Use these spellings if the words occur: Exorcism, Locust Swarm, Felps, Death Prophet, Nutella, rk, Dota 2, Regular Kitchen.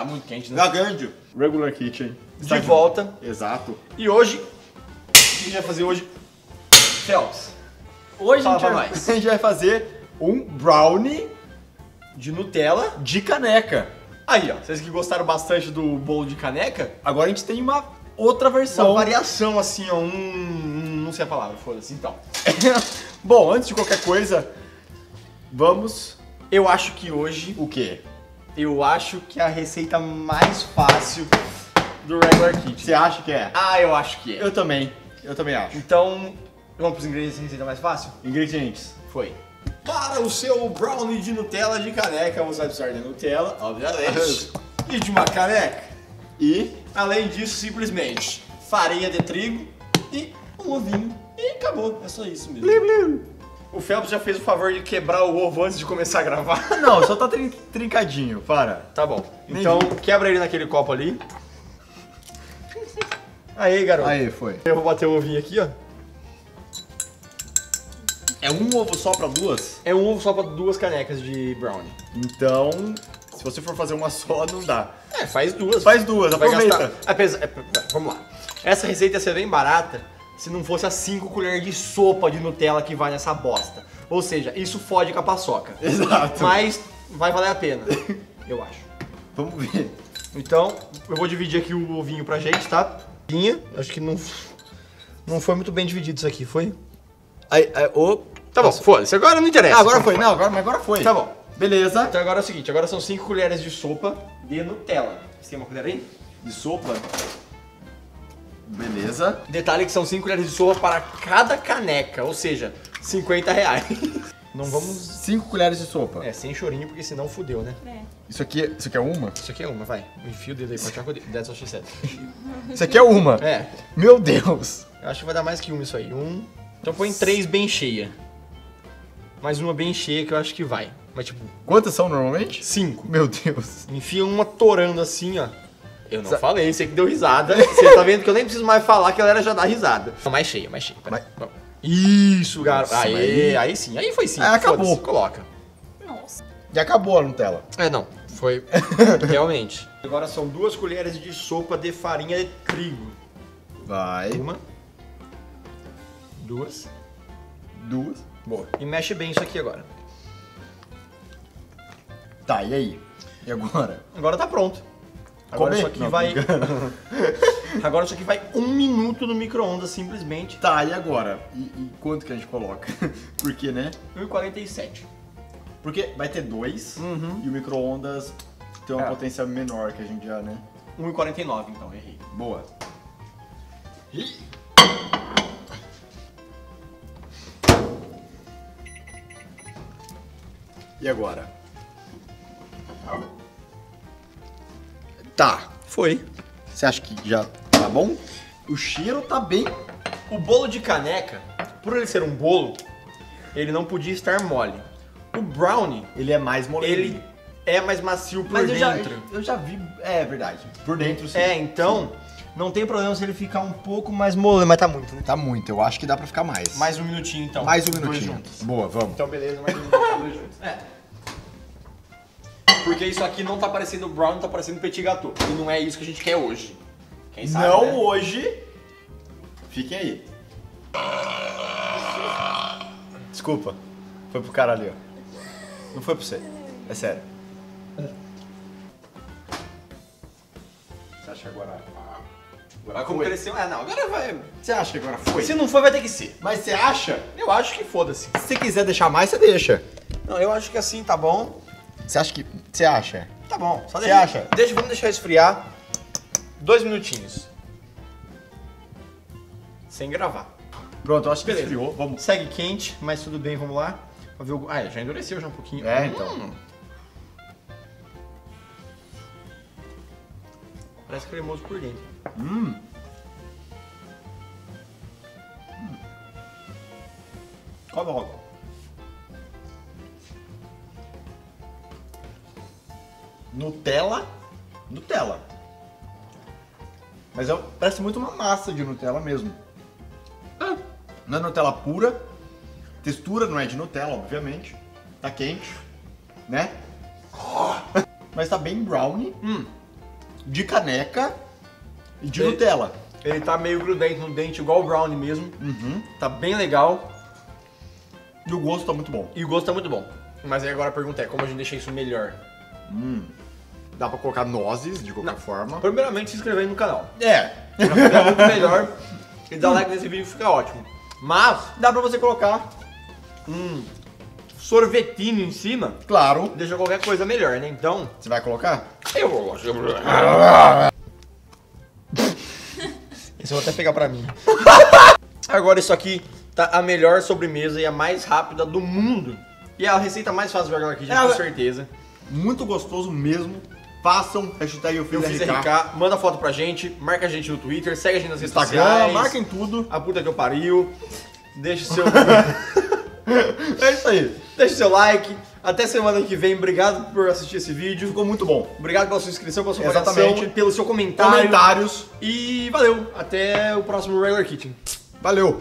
Tá muito quente, né? Tá grande. Regular Kitchen. Está de volta. Exato. E hoje, o que a gente vai fazer hoje? Felps. Hoje a gente vai fazer um brownie de Nutella de caneca. Aí, ó. Vocês que gostaram bastante do bolo de caneca, agora a gente tem uma outra versão. Uma variação, assim, ó. Não sei a palavra, foda-se, então. Bom, antes de qualquer coisa, vamos... Eu acho que hoje... O quê? Eu acho que a receita mais fácil do Regular Kitchen. Você acha que é? Ah, eu acho que é. Eu também. Eu também acho. Então, vamos para os ingredientes da receita mais fácil? Ingredientes. Foi. Para o seu brownie de Nutella de caneca, você vai precisar de Nutella, obviamente, e de uma caneca. E, além disso, simplesmente, farinha de trigo e um ovinho. E acabou. É só isso mesmo. Blim, blim. O Felps já fez o favor de quebrar o ovo antes de começar a gravar. Não, só tá trincadinho, para. Tá bom. Então, quebra ele naquele copo ali. Aí, garoto. Aí, foi. Eu vou bater o ovinho aqui, ó. É um ovo só pra duas? É um ovo só pra duas canecas de brownie. Então, se você for fazer uma só, não dá. É, faz duas. Faz duas, aproveita. Vamos lá. Essa receita ia ser bem barata se não fosse as 5 colheres de sopa de Nutella que vai nessa bosta. Ou seja, isso fode com a paçoca. Exato. Mas vai valer a pena, eu acho. Vamos ver. Então, eu vou dividir aqui o ovinho pra gente, tá? Acho que não foi muito bem dividido isso aqui, foi? Tá bom, foda-se, agora não interessa. Ah, agora foi, não, agora, mas agora foi. Tá bom. Beleza. Então agora é o seguinte, agora são 5 colheres de sopa de Nutella. Você tem uma colher aí? De sopa? Beleza. Detalhe que são 5 colheres de sopa para cada caneca, ou seja, R$50. Não vamos... 5 colheres de sopa. É, sem chorinho, porque senão fudeu, né? É. Isso aqui é uma? Isso aqui é uma, vai. Enfio o dedo aí, pode achar com o dedo. That's what she said. Isso aqui é uma? É. Meu Deus. Eu acho que vai dar mais que uma isso aí. Então põe 3 bem cheia. Mais uma bem cheia que eu acho que vai. Mas tipo... Quantas são normalmente? 5. Meu Deus. Enfia uma torando assim, ó. Eu não falei, você que deu risada. Você tá vendo que eu nem preciso mais falar que a galera já dá risada. Mais cheia, mais cheia. Peraí. Isso, garoto. Aí sim, aí foi sim. Aí acabou. Coloca. Nossa. Já acabou a Nutella. É, não. Foi realmente. Agora são 2 colheres de sopa de farinha de trigo. Vai. Uma. Duas. Duas. Boa. E mexe bem isso aqui agora. Tá, e aí? E agora? Agora tá pronto. Agora isso aqui vai... Agora isso aqui vai 1 minuto no micro-ondas, simplesmente. Tá, e agora? E quanto que a gente coloca? Porque, né? 1,47. Porque vai ter 2, e o micro-ondas tem uma potência menor que a gente já, né? 1,49, então, errei. Boa. E agora? Tá, foi. Você acha que já tá bom? O cheiro tá bem. O bolo de caneca, por ele ser um bolo, ele não podia estar mole. O brownie, ele é mais molengo. Ele é mais macio por dentro. Eu já vi, é verdade. Por dentro sim. É, então, sim. Não tem problema se ele ficar um pouco mais molengo, mas tá muito, né? Tá muito, eu acho que dá pra ficar mais. Mais um minutinho então. Mais um minutinho. Juntos. Boa, vamos. Então beleza, mais um minutinho, 2 juntos. É. Porque isso aqui não tá parecendo brownie, tá parecendo petit gâteau. E não é isso que a gente quer hoje. Quem sabe, não, né? Hoje. Fiquem aí. Desculpa. Foi pro cara ali, ó. Não foi pro você. É sério. Você acha que agora como cresceu? Ah, não. Agora vai... Você acha que agora foi? Se não foi, vai ter que ser. Mas você acha? Eu acho que foda-se. Se você quiser deixar mais, você deixa. Não, eu acho que assim tá bom. Você acha que... Você acha? Tá bom. Só deixa. Você acha? Vamos deixar esfriar 2 minutinhos. Sem gravar. Pronto, eu acho que esfriou. Vamos. Segue quente, mas tudo bem, vamos lá. Vamos ver o... Ah, já endureceu já um pouquinho. É, então. Parece cremoso por dentro. Come logo. Nutella, Nutella. Mas parece muito uma massa de Nutella mesmo. Ah. Não é Nutella pura. Textura não é de Nutella, obviamente. Tá quente, né? Mas tá bem brownie. de caneca e de Nutella. Ele tá meio grudento no dente, igual o brownie mesmo. Uhum. Tá bem legal. E o gosto tá muito bom. E o gosto tá muito bom. Mas aí agora a pergunta é, como a gente deixa isso melhor? Dá pra colocar nozes, de qualquer forma. Primeiramente, se inscrever no canal. É. Pra ficar muito melhor. E dar like nesse vídeo, fica ótimo. Mas, dá pra você colocar um sorvetinho em cima. Claro. Deixa qualquer coisa melhor, né? Então... Você vai colocar? Eu vou colocar. Esse eu vou até pegar pra mim. Agora isso aqui tá a melhor sobremesa e a mais rápida do mundo. E é a receita mais fácil do Regular Kitchen, com certeza. Muito gostoso mesmo. Façam, hashtag eu fiz RK. Manda foto pra gente, marca a gente no Twitter, segue a gente nas redes sociais. Marquem tudo. A puta que eu pariu. Deixa o seu... É isso aí. Deixa o seu like. Até semana que vem. Obrigado por assistir esse vídeo. Ficou muito bom. Obrigado pela sua inscrição, pela sua participação, pelo seu comentário. Comentários. E valeu. Até o próximo Regular Kitchen. Valeu.